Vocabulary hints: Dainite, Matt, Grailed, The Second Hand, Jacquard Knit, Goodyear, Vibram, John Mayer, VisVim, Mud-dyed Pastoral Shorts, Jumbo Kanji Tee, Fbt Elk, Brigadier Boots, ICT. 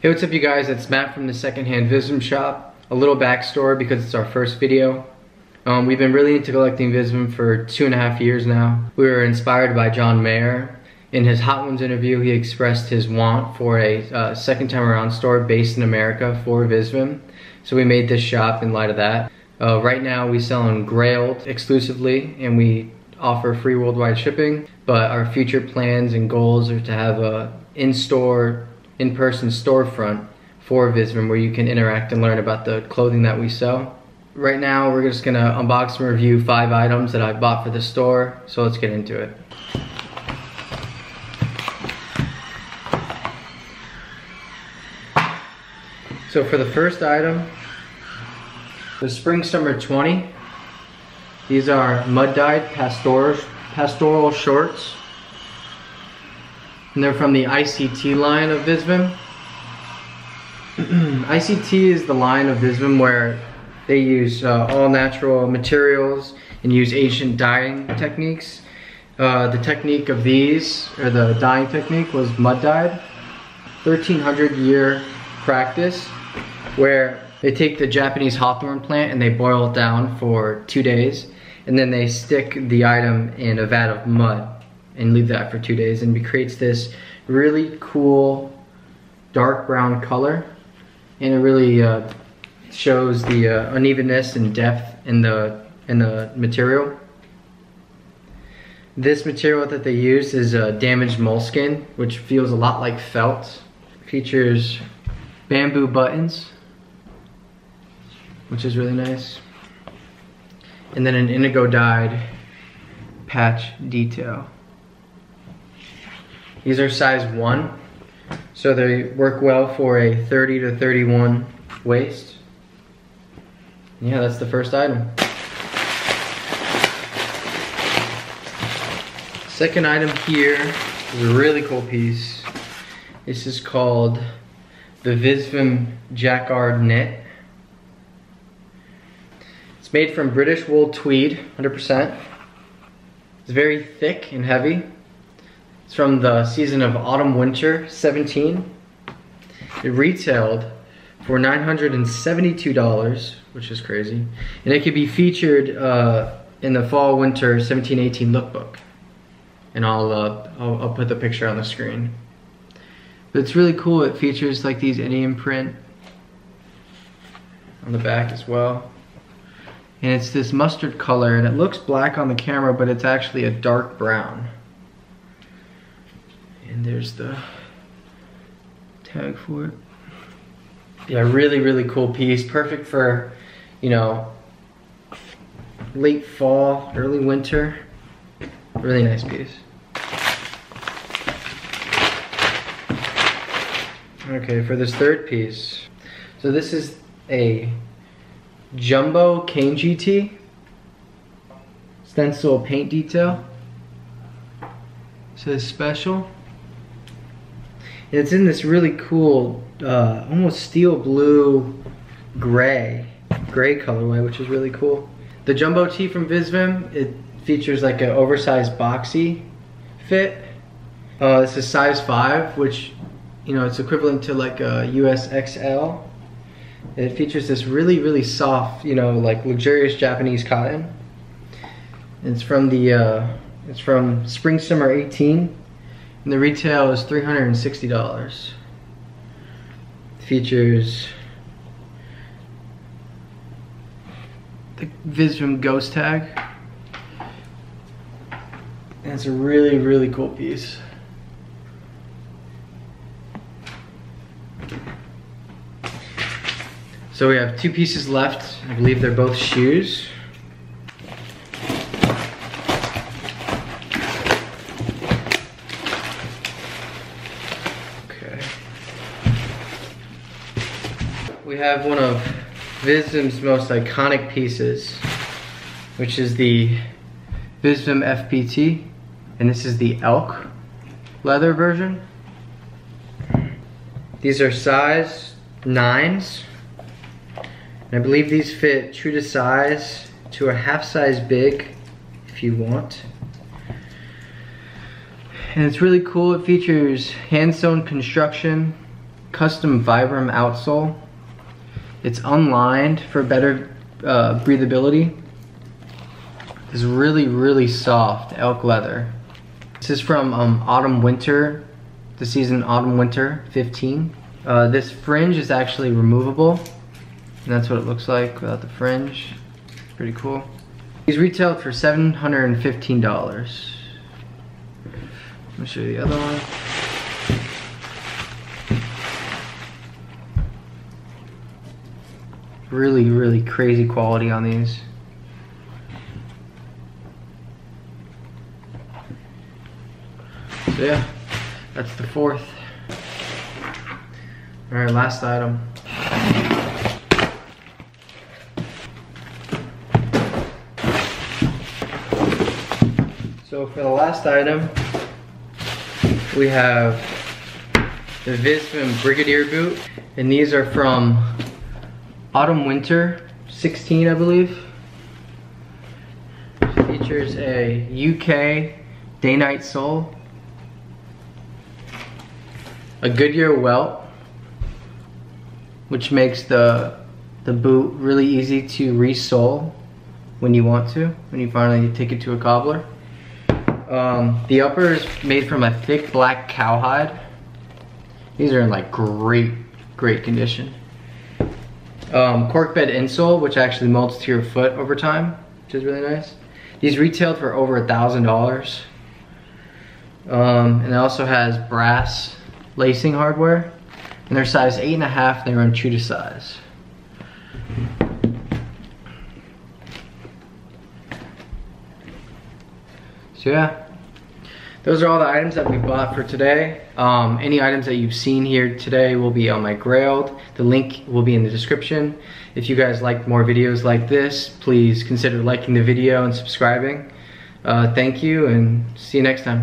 Hey, what's up you guys, it's Matt from the Second Hand VisVim shop. A little backstory because it's our first video. We've been really into collecting VisVim for 2.5 years now. We were inspired by John Mayer. In his Hot Ones interview, he expressed his want for a second time around store based in America for VisVim. So we made this shop in light of that. Right now we sell on Grailed exclusively and we offer free worldwide shipping. But our future plans and goals are to have a in-person storefront for VisVim where you can interact and learn about the clothing that we sell. Right now we're just gonna unbox and review 5 items that I bought for the store, so let's get into it. So for the first item, the Spring Summer 20. These are mud-dyed pastoral shorts. And they're from the ICT line of VisVim. ICT is the line of VisVim where they use all natural materials and use ancient dyeing techniques. The technique of these, or the dyeing technique, was mud-dyed. 1,300-year practice where they take the Japanese hawthorn plant and they boil it down for 2 days, and then they stick the item in a vat of mud and leave that for 2 days, and it creates this really cool dark brown color, and it really shows the unevenness and depth in the material. This material that they use is damaged moleskin, which feels a lot like felt. It features bamboo buttons, which is really nice, and then an indigo dyed patch detail. These are size 1, so they work well for a 30 to 31 waist. Yeah, that's the first item. Second item here is a really cool piece. This is called the VisVim Jacquard Knit. It's made from British wool tweed, 100%. It's very thick and heavy. It's from the season of autumn-winter 17. It retailed for $972, which is crazy. And it could be featured in the fall-winter 17-18 lookbook. And I'll put the picture on the screen. But it's really cool. It features like these Indian print on the back as well. And it's this mustard color, and it looks black on the camera, but it's actually a dark brown. And there's the tag for it. Yeah, really cool piece. Perfect for, you know, late fall, early winter. Really nice piece. Okay, for this third piece. So this is a Jumbo Kanji Tee. Stencil paint detail. So it's special. It's in this really cool, almost steel blue gray colorway, which is really cool. The Jumbo Tee from VisVim, it features like an oversized boxy fit. This is size 5, which, you know, it's equivalent to like a US XL. And it features this really soft, you know, like luxurious Japanese cotton. It's from the, it's from Spring Summer 18. And the retail is $360. Features the VisVim ghost tag. And it's a really cool piece. So we have 2 pieces left. I believe they're both shoes. We have one of VisVim's most iconic pieces, which is the VisVim Fbt, and this is the elk leather version. These are size 9s, and I believe these fit true to size to a half size big if you want. And it's really cool. It features hand sewn construction custom Vibram outsole. It's unlined for better breathability. It's really, really soft elk leather. This is from Autumn Winter, the season Autumn Winter 15. This fringe is actually removable, and that's what it looks like without the fringe. Pretty cool. These retailed for $715. Let me show you the other one. Really, really crazy quality on these. So yeah, that's the fourth. All right, last item. So for the last item, we have the VisVim Brigadier boot, and these are from Autumn Winter 16, I believe. It features a UK Dainite sole, a Goodyear welt, which makes the boot really easy to resole when you want to, when you finally take it to a cobbler. The upper is made from a thick black cowhide. These are in like great condition. Cork bed insole, which actually molds to your foot over time, which is really nice. These retailed for over $1,000. And it also has brass lacing hardware, and they're size 8.5. They run true to size. So yeah, those are all the items that we bought for today. Any items that you've seen here today will be on my Grailed. The link will be in the description. If you guys like more videos like this, please consider liking the video and subscribing. Thank you, and see you next time.